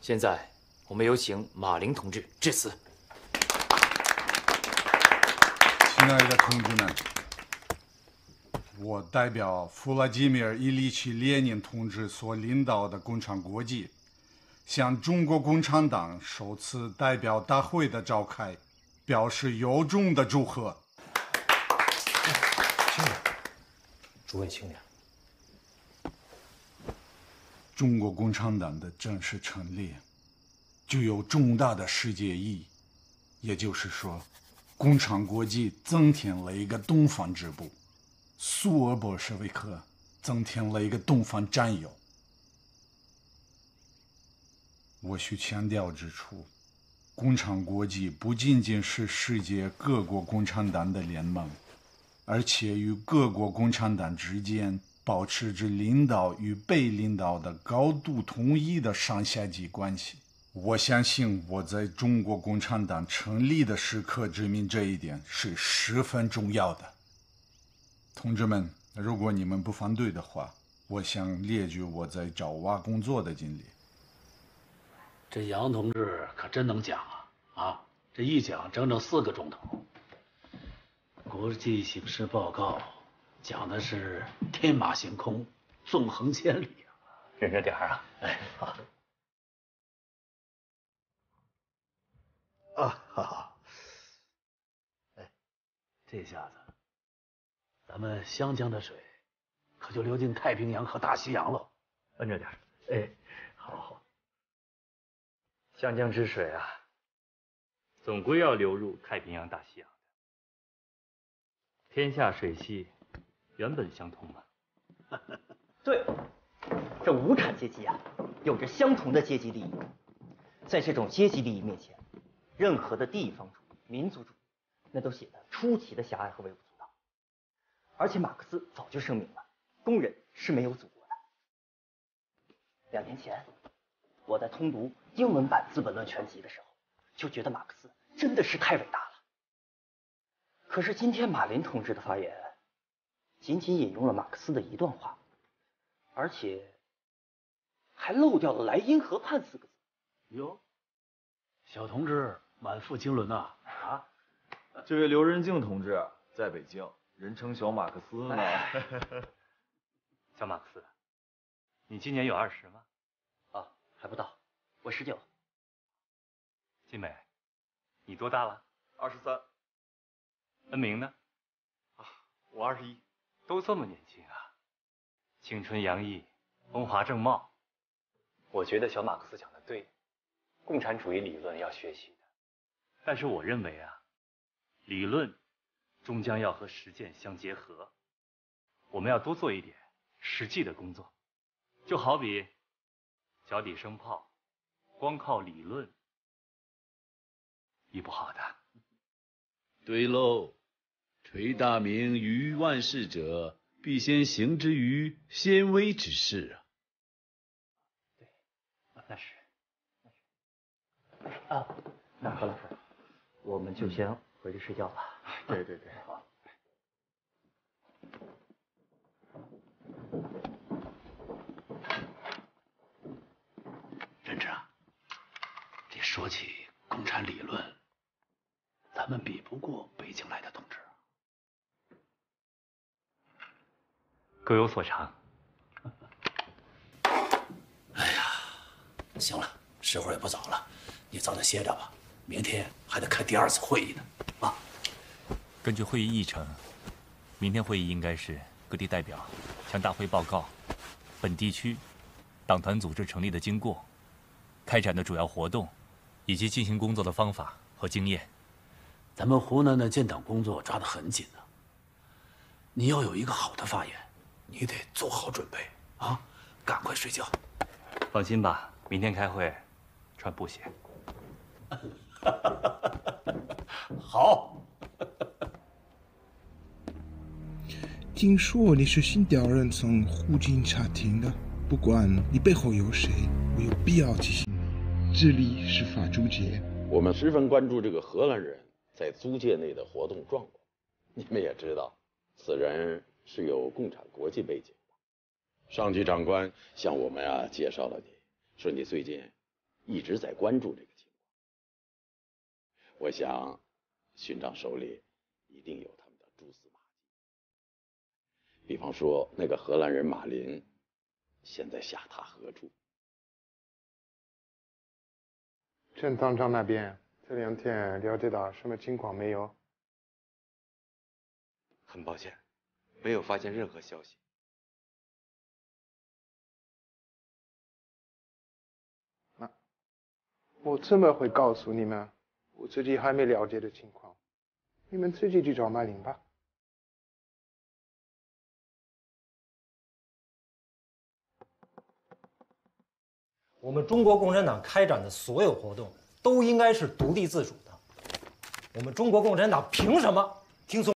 现在我们有请马玲同志致辞。亲爱的同志们，我代表弗拉基米尔·伊里奇·列宁同志所领导的共产国际，向中国共产党首次代表大会的召开表示由衷的祝贺。轻点，诸位轻点。 中国共产党的正式成立具有重大的世界意义，也就是说，共产国际增添了一个东方支部，苏俄bol什维克增添了一个东方战友。我需强调指出，共产国际不仅仅是世界各国共产党的联盟，而且与各国共产党之间 保持着领导与被领导的高度统一的上下级关系。我相信我在中国共产党成立的时刻证明这一点是十分重要的。同志们，如果你们不反对的话，我想列举我在爪哇工作的经历。这杨同志可真能讲啊！啊，这一讲整整4个钟头。国际形势报告 讲的是天马行空，纵横千里啊！忍着点啊！哎，好。啊，好好。哎，这下子，咱们湘江的水可就流进太平洋和大西洋了。摁着点。哎，好好。湘江之水啊，总归要流入太平洋、大西洋的。天下水系 原本相同嘛，对，这无产阶级啊，有着相同的阶级利益，在这种阶级利益面前，任何的地方主义、民族主义，那都显得出奇的狭隘和微不足道。而且马克思早就声明了，工人是没有祖国的。2年前，我在通读英文版《资本论全集》的时候，就觉得马克思真的是太伟大了。可是今天马林同志的发言 仅仅引用了马克思的一段话，而且还漏掉了“莱茵河畔”4个字。哟，小同志满腹经纶呐！啊，这位刘仁静同志在北京，人称小马克思呢。小马克思，你今年有20吗？啊，还不到，我19。金美，你多大了？23。恩明呢？啊，我21。 都这么年轻啊，青春洋溢，风华正茂。我觉得小马克思讲的对，共产主义理论要学习的。但是我认为啊，理论终将要和实践相结合，我们要多做一点实际的工作。就好比脚底生泡，光靠理论医不好的。对喽。 垂大明于万世者，必先行之于先微之事啊！对，那是。啊，那何老师，我们就先回去睡觉吧。对对对，好。任之啊，这说起共产理论，咱们比不过北京来的同志。 各有所长。哎呀，行了，时候也不早了，你早点歇着吧，明天还得开第2次会议呢。啊，根据会议议程，明天会议应该是各地代表向大会报告本地区党团组织成立的经过、开展的主要活动，以及进行工作的方法和经验。咱们湖南的建党工作抓得很紧啊，你要有一个好的发言， 你得做好准备啊！赶快睡觉。放心吧，明天开会，穿布鞋。好。听说你是新调任从湖警察厅的，不管你背后有谁，我有必要提醒你，这里是法租界。我们十分关注这个荷兰人在租界内的活动状况。你们也知道，此人 是有共产国际背景的，上级长官向我们啊介绍了你，说你最近一直在关注这个情况。我想，巡长手里一定有他们的蛛丝马迹。比方说，那个荷兰人马林，现在下榻何处？镇藏账那边这两天了解到什么情况没有？很抱歉，没有发现任何消息。 我怎么会告诉你们我自己还没了解的情况？你们自己去找马林吧。我们中国共产党开展的所有活动都应该是独立自主的。我们中国共产党凭什么听从？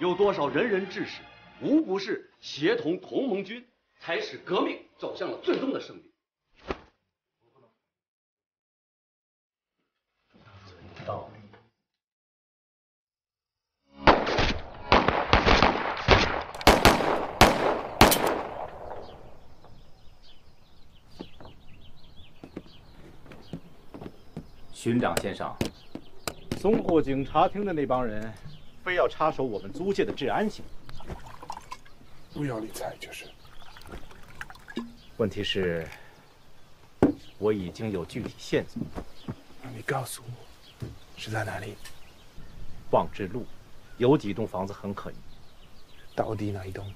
有多少仁人志士，无不是协同同盟军，才使革命走向了最终的胜利。有道理。巡长先生，淞沪警察厅的那帮人。 非要插手我们租界的治安情况，不要理睬就是。问题是，我已经有具体线索。那你告诉我，是在哪里？望之路有几栋房子很可疑，到底哪一栋？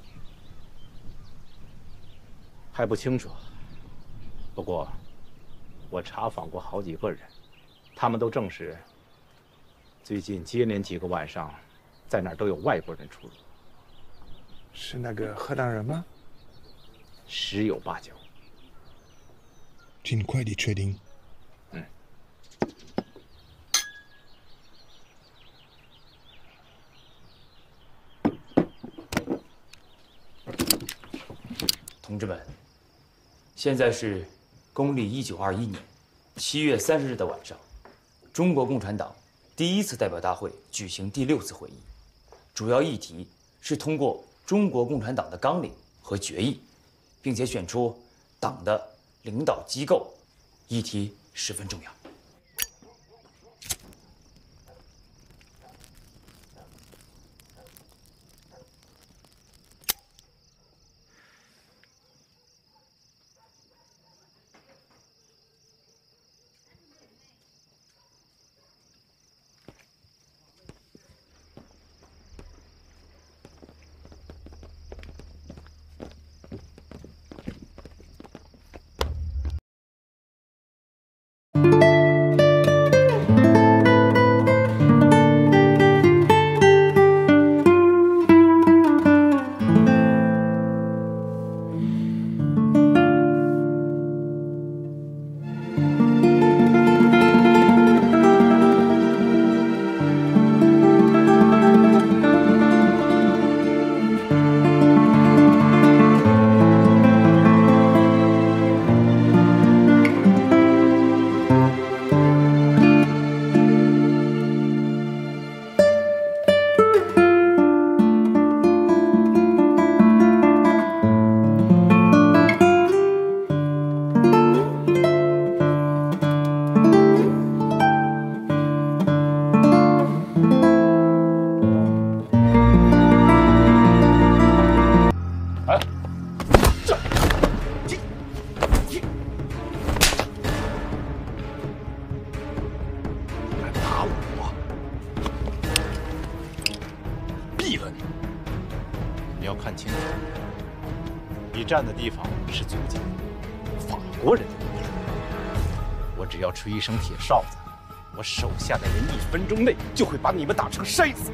还不清楚。不过，我查访过好几个人，他们都证实，最近接连几个晚上。 在哪儿都有外国人出入，是那个荷兰人吗？十有八九。尽快地确定。嗯。同志们，现在是公历1921年7月30日的晚上，中国共产党第一次代表大会举行第6次会议。 主要议题是通过中国共产党的纲领和决议，并且选出党的领导机构，议题十分重要。站的地方是足迹，法国人的地方。我只要吹一声铁哨子，我手下的人1分钟内就会把你们打成筛子。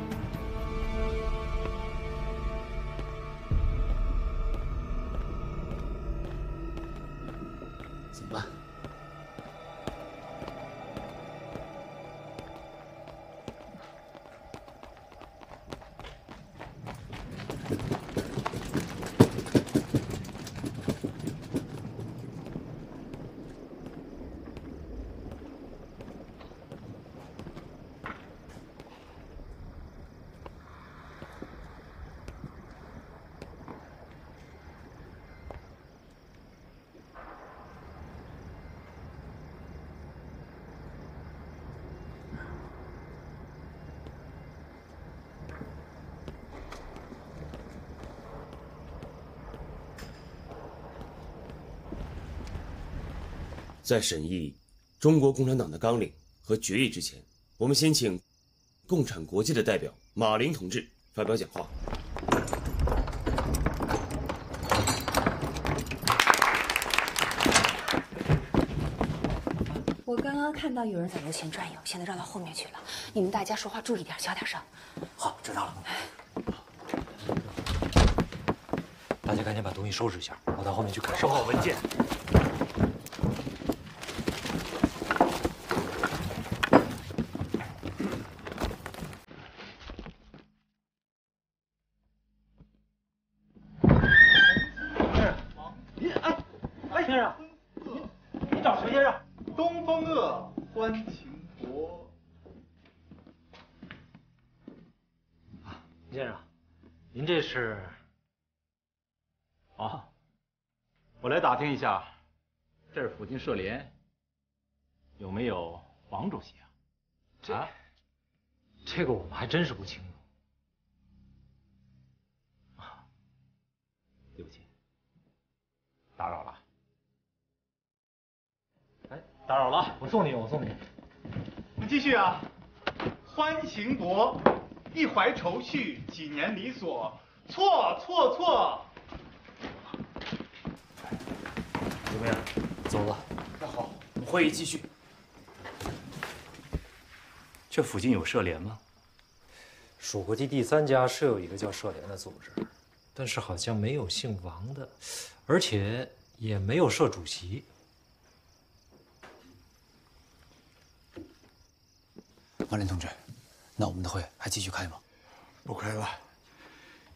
在审议中国共产党的纲领和决议之前，我们先请共产国际的代表马林同志发表讲话。我刚刚看到有人在楼前转悠，现在绕到后面去了。你们大家说话注意点，小点声。好，知道了。大家赶紧把东西收拾一下，我到后面去看收好文件。 听一下，这儿附近社联有没有王主席啊？这个我们还真是不清楚。啊，对不起，打扰了。哎，打扰了，我送你。你继续啊。欢情薄，一怀愁绪，几年离索，错。 怎么样？走了。那好，我们会议继续。这附近有社联吗？蜀国际第3家是有一个叫社联的组织，但是好像没有姓王的，而且也没有社主席。马林同志，那我们的会还继续开吗？不开了，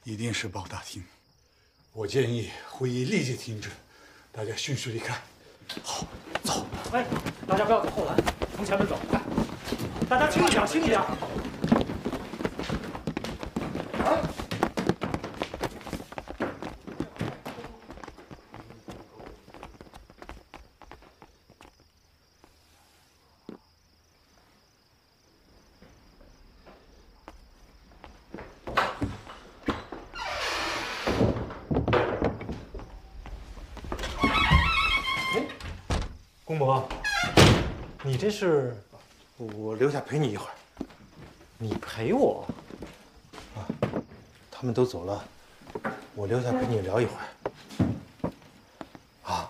一定是报大厅。我建议会议立即停止。 大家迅速离开，好，走。哎，大家不要走后栏，从前门走。快，大家轻一点，轻一点。啊！这是，我留下陪你一会儿。你陪我？啊，他们都走了，我留下陪你聊一会儿。啊。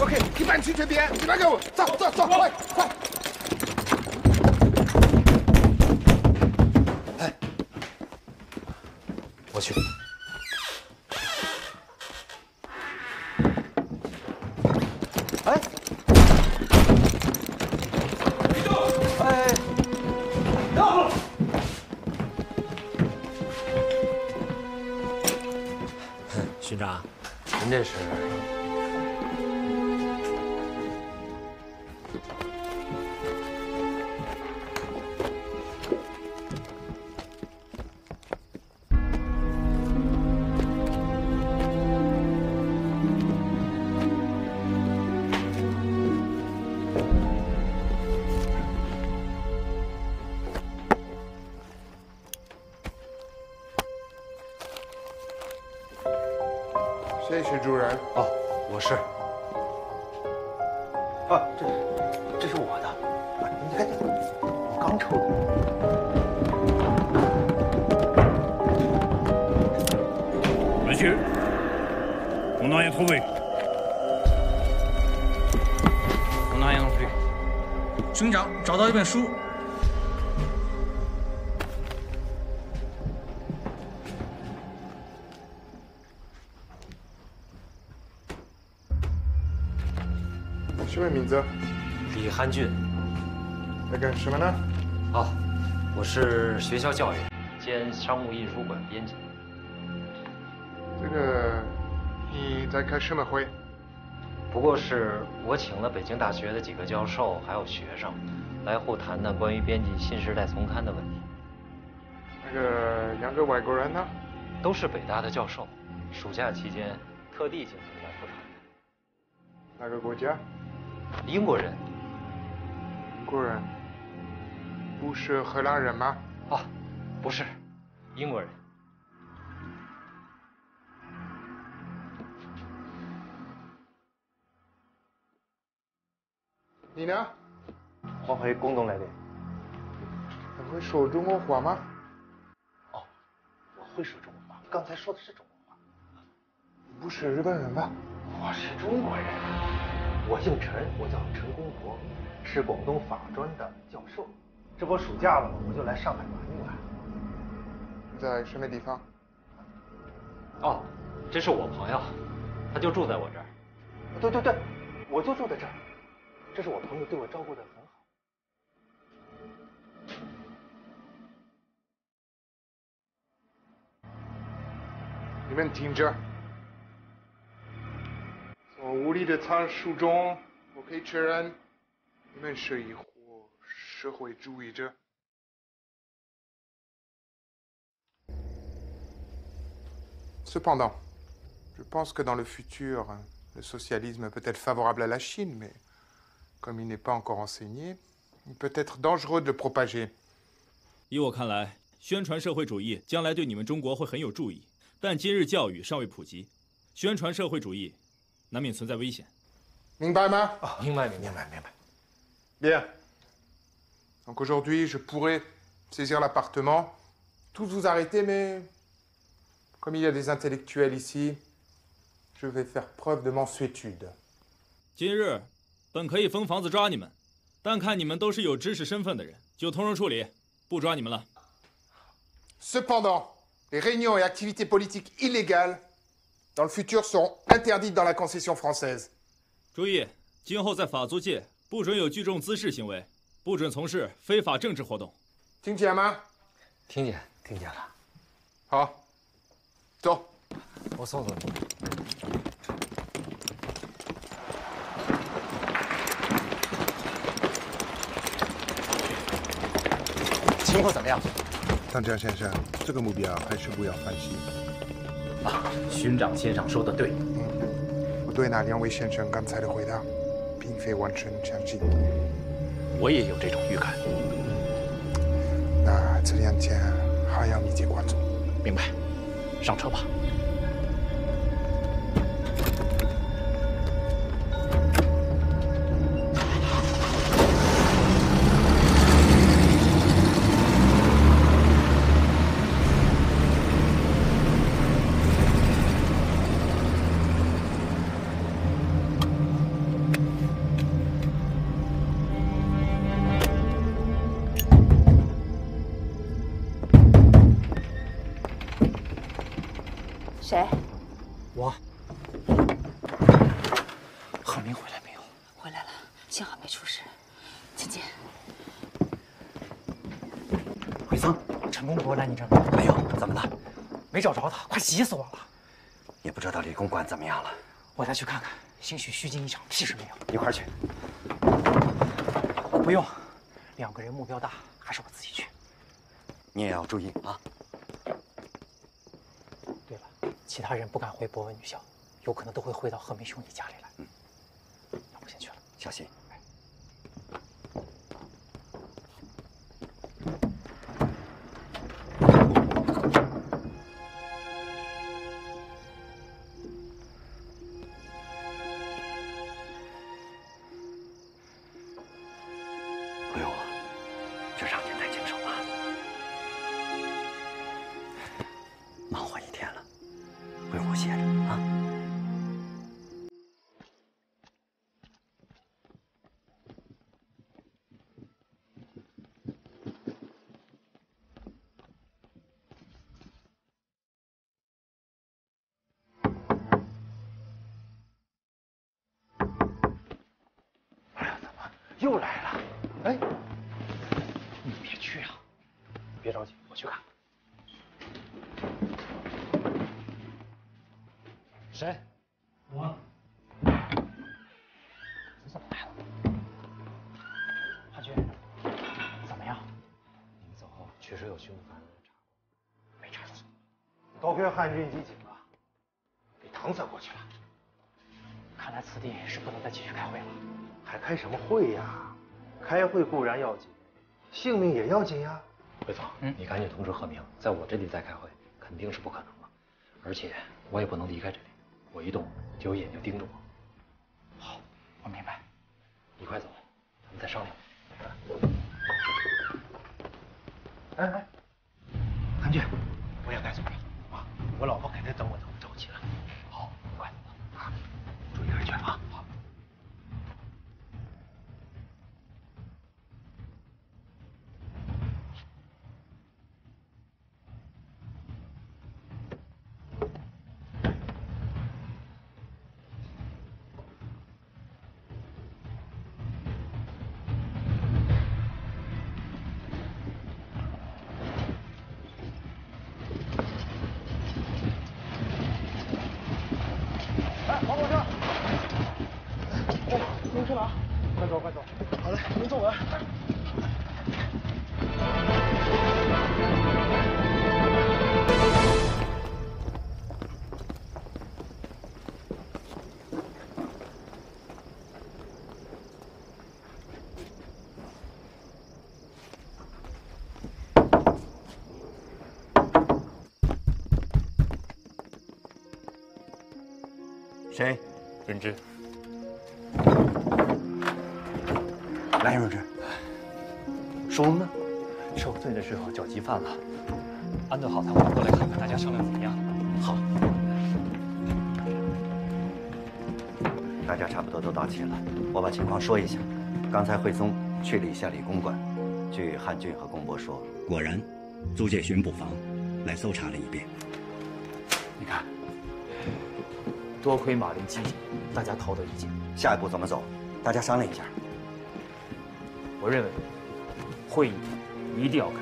OK， 你别去这边，你别给我。 走，快！哎，我去。哎，别动！哎，到！巡长，您这是？啊，这是我的，你看，我刚抽的。Monsieur, on n'a rien trouvé. On n'a rien non plus. 兄长，找到一本书。 什么名字？李汉俊。在干什么呢？啊，我是学校教员兼商务印书馆编辑。这个你在开什么会？不过是我请了北京大学的几个教授还有学生，来互谈谈关于编辑《新时代》丛刊的问题。那个两个外国人呢？都是北大的教授，暑假期间特地请他们来复谈。哪个国家？ 英国人，英国人，不是荷兰人吗？啊，不是，英国人。你呢？我係廣東嚟嘅。你會說中國話嗎？哦，我會說中國話。剛才說的是中國話。不是日本人吧？我是中國人。 我姓陈，我叫陈公博，是广东法专的教授。这不暑假了吗？我就来上海玩一玩。你在什么地方？哦，这是我朋友，他就住在我这儿。对对对，我就住在这儿。这是我朋友对我照顾的很好。你们听着。 无力的参数中，我可以确认，你们是一伙社会主义者。Cependant, je pense que dans le futur, le socialisme peut être favorable à la Chine, mais comme il n'est pas encore enseigné, il peut être dangereux de le propager. 依我看来，宣传社会主义将来对你们中国会很有助益，但今日教育尚未普及，宣传社会主义。 难免存在危险，明白吗？啊，明白，明白，明白。Bien. Donc aujourd'hui, je pourrais saisir l'appartement, tous vous arrêter, mais comme il y a des intellectuels ici, je vais faire preuve de mansuétude. 今日本可以封房子抓你们，但看你们都是有知识身份的人，就从容处理，不抓你们了。Cependant, les réunions et activités politiques illégales. dans le futur seront interdites dans la concession française. 注意，今后在法租界不准有聚众滋事行为，不准从事非法政治活动。听见吗？听见，听见了。好，走，我送送你。 情况怎么样？唐江先生，这个目标还是不要放弃。 啊，巡长先生说的对。我对那两位先生刚才的回答，并非完全相信。我也有这种预感。那这两天还要密切关注。明白，上车吧。谁？我。郝明回来没有？回来了，幸好没出事。请进。回桑，陈公博来你这儿没有？怎么了？没找着他，快急死我了。也不知道李公馆怎么样了，我再去看看，兴许虚惊一场，屁事没有。一块儿去。不用，两个人目标大，还是我自己去。你也要注意啊。 其他人不敢回博文女校，有可能都会回到何梅兄你家里来。嗯，那我先去了，小心。哎，又来了。哎，你别去啊！别着急，我去看看。谁？我。你怎么来了？华军，怎么样？你们走后确实有凶犯，没查出。多亏汉军机警啊，给搪塞过去了。看来此地是不能再继续开会了。 还开什么会呀？开会固然要紧，性命也要紧呀。魏总，你赶紧通知何明，在我这里再开会肯定是不可能了，而且我也不能离开这里，我一动就有眼睛盯着我。好，我明白。你快走，咱们再商量。哎哎，韩俊，我也该走了啊！我老婆肯定等我着急了。好，快走啊！注意安全啊！好。 谁？润之。来，润之。叔呢？受罪的时候脚急犯了。安顿好他，我们过来看看大家商量怎么样。好。大家差不多都到齐了，我把情况说一下。刚才惠宗去了一下李公馆，据汉俊和龚博说，果然，租界巡捕房来搜查了一遍。你看。 多亏马林机警，大家逃得一劫。下一步怎么走？大家商量一下。我认为，会议一定要开，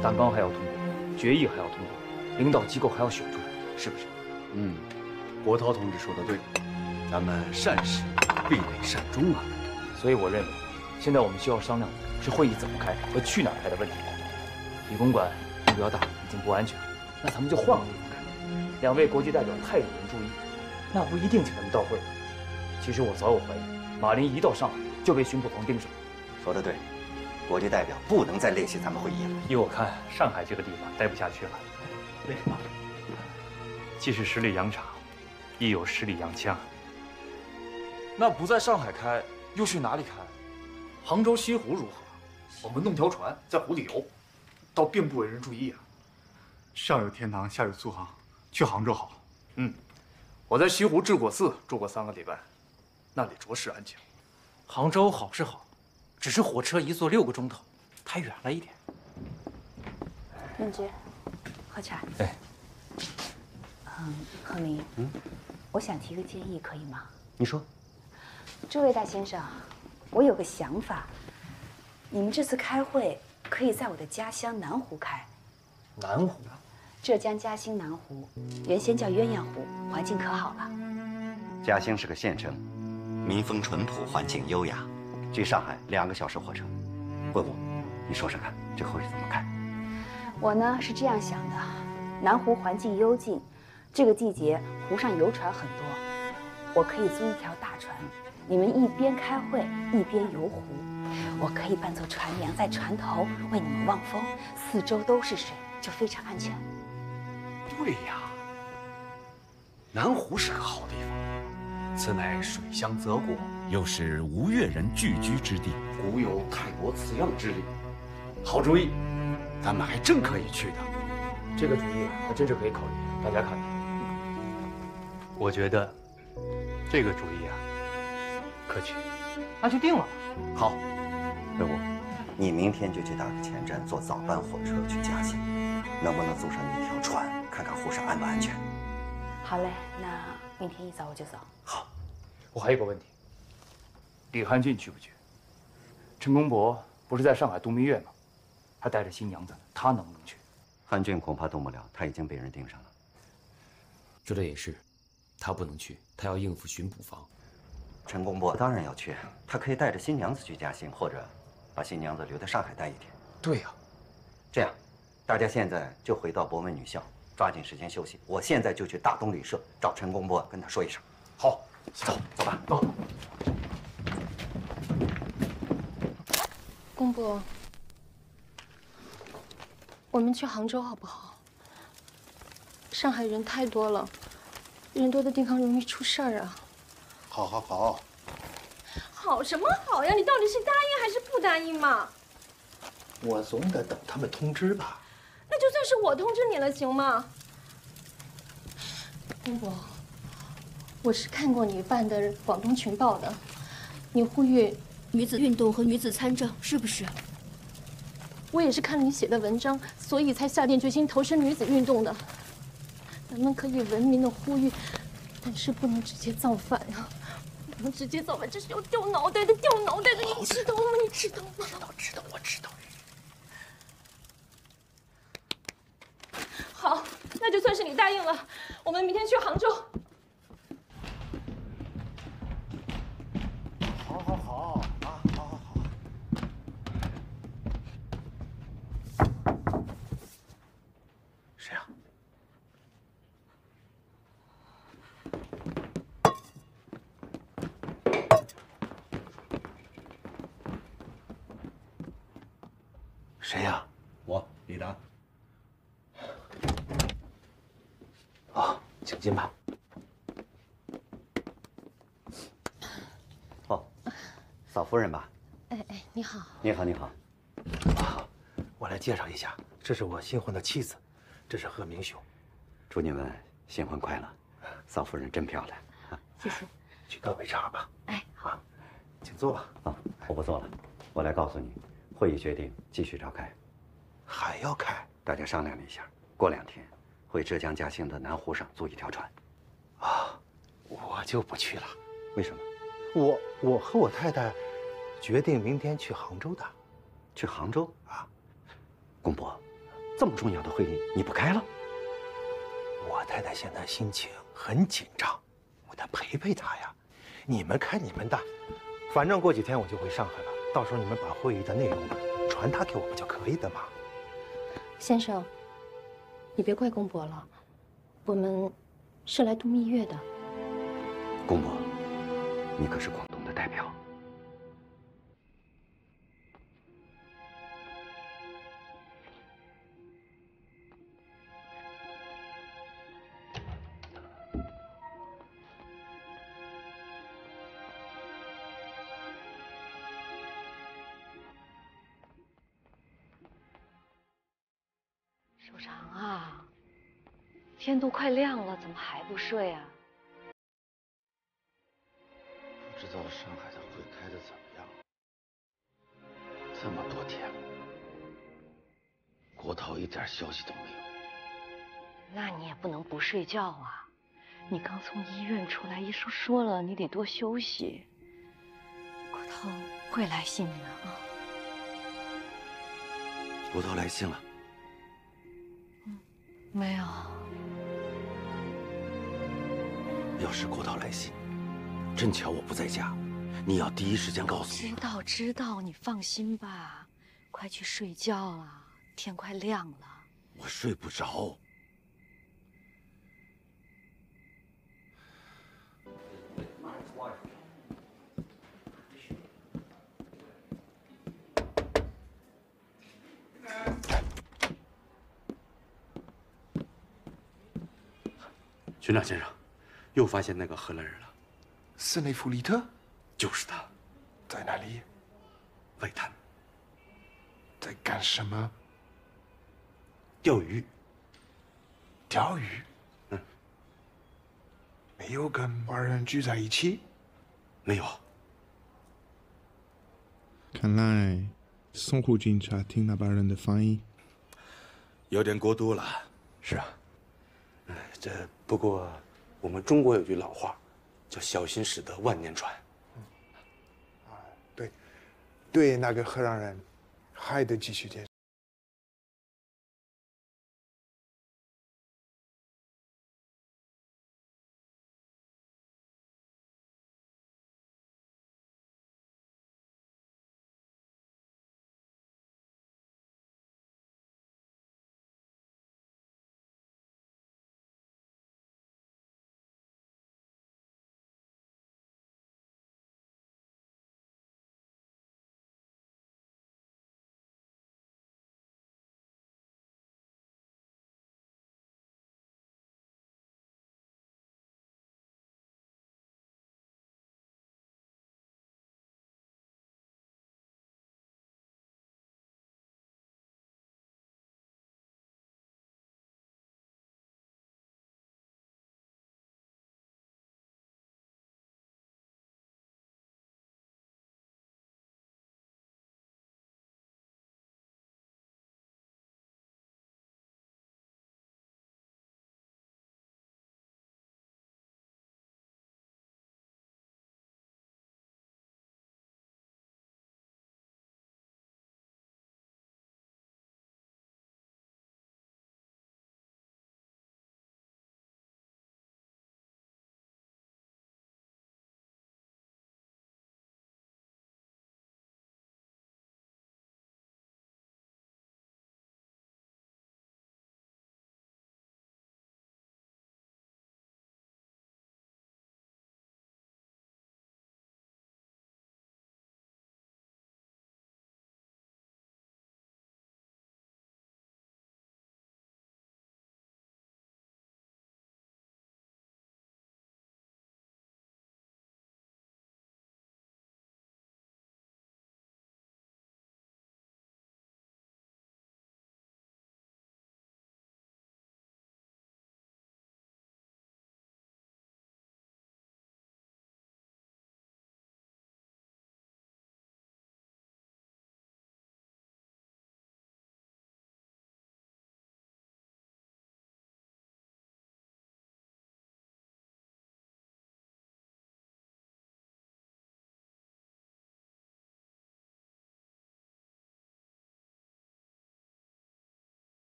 党纲还要通过，决议还要通过，领导机构还要选出来，是不是？嗯，国涛同志说的对，咱们善始必得善终啊。所以我认为，现在我们需要商量的是会议怎么开和去哪儿开的问题。李公馆目标大，已经不安全了，那咱们就换个地方开。两位国际代表太引人注意。 那不一定请他们到会。其实我早有怀疑，马林一到上海就被巡捕房盯上。说得对，国际代表不能再列席咱们会议了。依我看，上海这个地方待不下去了。为什么？既是十里洋场，亦有十里洋枪。那不在上海开，又去哪里开？杭州西湖如何？我们弄条船在湖里游，倒并不为人注意啊。上有天堂，下有苏杭，去杭州好。嗯。 我在西湖治果寺住过3个礼拜，那里着实安静。杭州好是好，只是火车一坐6个钟头，太远了一点。润之，喝茶。哎。何明。嗯。我想提个建议，可以吗？你说。这位大先生，我有个想法，你们这次开会可以在我的家乡南湖开。南湖。 浙江嘉兴南湖原先叫鸳鸯湖，环境可好了。嘉兴是个县城，民风淳朴，环境优雅，距上海2个小时火车。问我，你说说看，这会怎么开？我呢是这样想的：南湖环境幽静，这个季节湖上游船很多，我可以租一条大船，你们一边开会一边游湖。我可以扮作船娘，在船头为你们望风，四周都是水，就非常安全。 对呀，南湖是个好地方，此乃水乡泽国，又是吴越人聚居之地，古有泰国词样之理。好主意，咱们还真可以去的。这个主意还真是可以考虑，大家看看。我觉得这个主意啊，可取。那就定了。好，魏武，你明天就去打个前站，坐早班火车去嘉兴，能不能租上一条船？ 看看湖上安不安全？好嘞，那明天一早我就走。好，我还有个问题，李汉俊去不去？陈公博不是在上海度蜜月吗？还带着新娘子，他能不能去？汉俊恐怕动不了，他已经被人盯上了。说的也是，他不能去，他要应付巡捕房。陈公博当然要去，他可以带着新娘子去嘉兴，或者把新娘子留在上海待一天。对呀，这样，大家现在就回到博文女校，抓紧时间休息。我现在就去大东旅社找陈公博，跟他说一声。好，走，走吧，走。 公伯，我们去杭州好不好？上海人太多了，人多的地方容易出事儿啊。好，好，好。好什么好呀？你到底是答应还是不答应嘛？我总得等他们通知吧。那就算是我通知你了，行吗？公伯，我是看过你办的广东群报的，你呼吁。 女子运动和女子参政是不是？我也是看了你写的文章，所以才下定决心投身女子运动的。咱们可以文明的呼吁，但是不能直接造反啊！不能直接造反，这是要掉脑袋的，掉脑袋的，你知道吗？你知道吗？知道，知道，我知道。好，那就算是你答应了，我们明天去杭州。 谁呀？我，李达。啊，请进吧。哦，嫂夫人吧？哎哎，你好。你好，你好。啊，我来介绍一下，这是我新婚的妻子，这是贺明兄。祝你们新婚快乐。嫂夫人真漂亮。谢谢。去倒杯茶吧。哎，好，请坐吧。啊，我不坐了，我来告诉你。 会议决定继续召开，还要开？大家商量了一下，过2天回浙江嘉兴的南湖上租一条船。啊，我就不去了。为什么？我和我太太决定明天去杭州的。去杭州啊？公伯，这么重要的会议你不开了？我太太现在心情很紧张，我得陪陪她呀。你们开你们的，反正过几天我就回上海了。 到时候你们把会议的内容传达给我们就可以的嘛。先生，你别怪公伯了，我们是来度蜜月的。公伯，你可是广东的代表。首长啊，天都快亮了，怎么还不睡啊？不知道上海的会开的怎么样？这么多天了，国涛一点消息都没有。那你也不能不睡觉啊！你刚从医院出来，医生说了，你得多休息。国涛会来信你的啊！国涛来信了。 没有。要是郭涛来信，正巧我不在家，你要第一时间告诉我。知道知道，你放心吧，快去睡觉啊，天快亮了。我睡不着。巡长先生，又发现那个荷兰人了，斯内弗利特，就是他，在哪里？外滩，在干什么？钓鱼。钓鱼？嗯。没有跟外人聚在一起？没有。看来，淞沪警察听那帮人的翻译，有点过度了。是啊。 这不过，我们中国有句老话，叫“小心驶得万年船”。啊，对，对那个荷兰人还得继续坚持。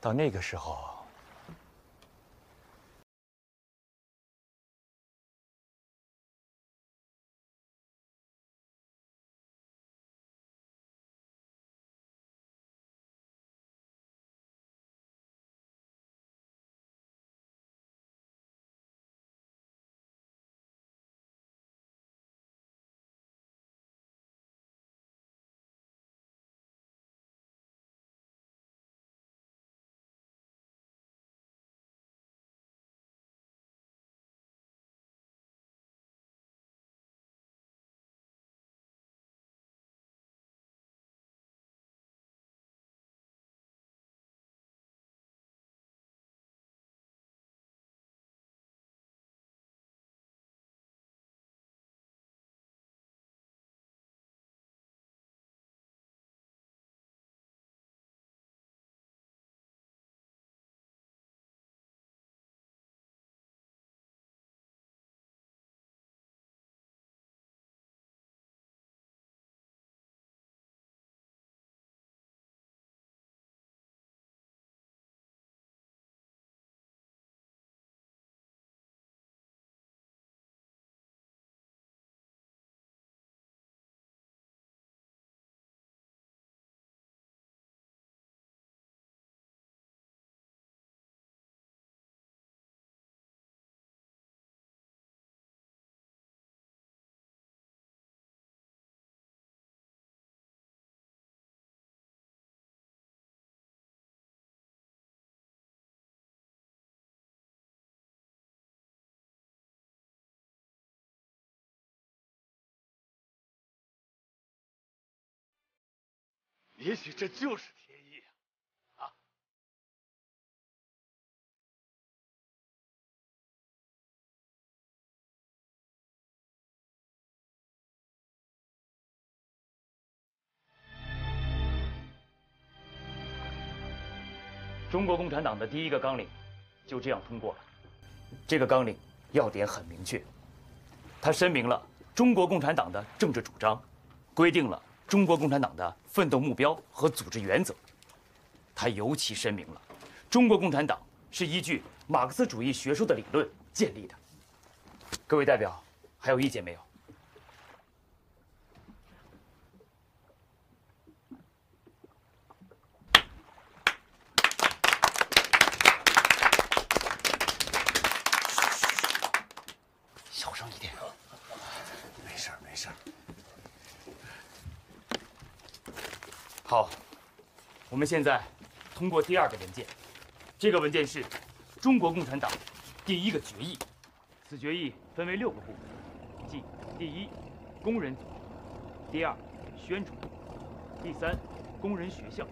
到那个时候，也许这就是天意啊！中国共产党的第一个纲领就这样通过了。这个纲领要点很明确，它声明了中国共产党的政治主张，规定了 中国共产党的奋斗目标和组织原则，他尤其声明了，中国共产党是依据马克思主义学说的理论建立的。各位代表还有意见没有？小声一点，没事没事。 好，我们现在通过第二个文件，这个文件是中国共产党第一个决议。此决议分为6个部分，即第一，工人组织；第二，宣传；第三，工人学校；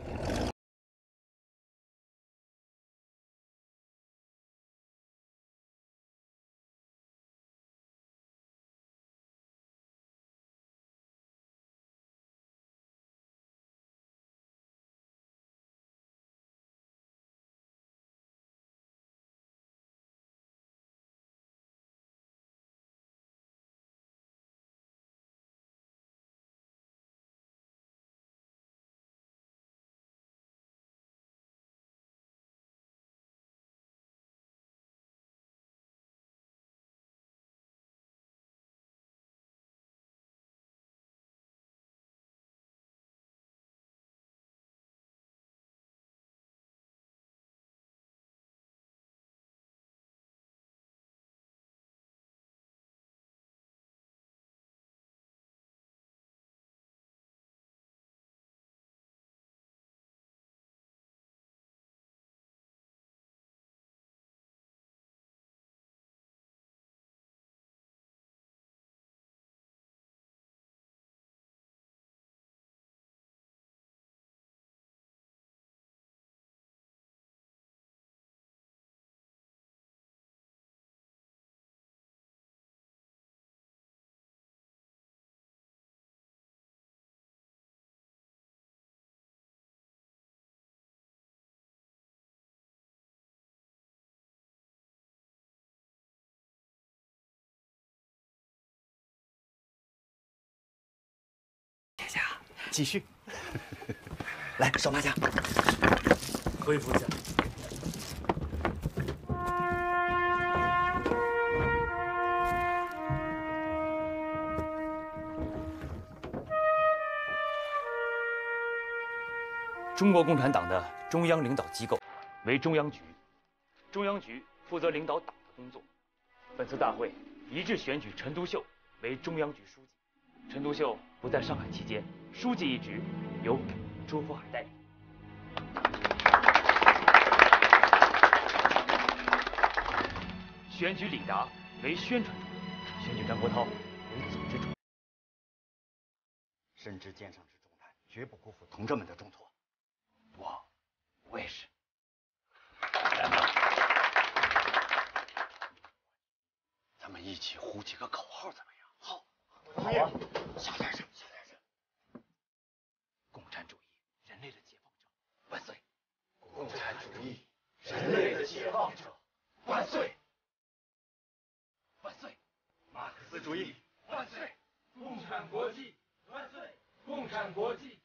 继续，来手帕夹，恢复一下。中国共产党的中央领导机构为中央局，中央局负责领导党的工作。本次大会一致选举陈独秀为中央局书记。 陈独秀不在上海期间，书记一职由周佛海代理。选举李达为宣传主任，选举张国焘为组织主任。深知建设是重担，绝不辜负同志们的重托。我也是。咱们一起呼几个口号怎么样？好。 好啊，小点声！共产主义，人类的解放者，万岁！共产主义，人类的解放者，万岁！万岁！马克思主义，万岁！共产国际，万岁！共产国际。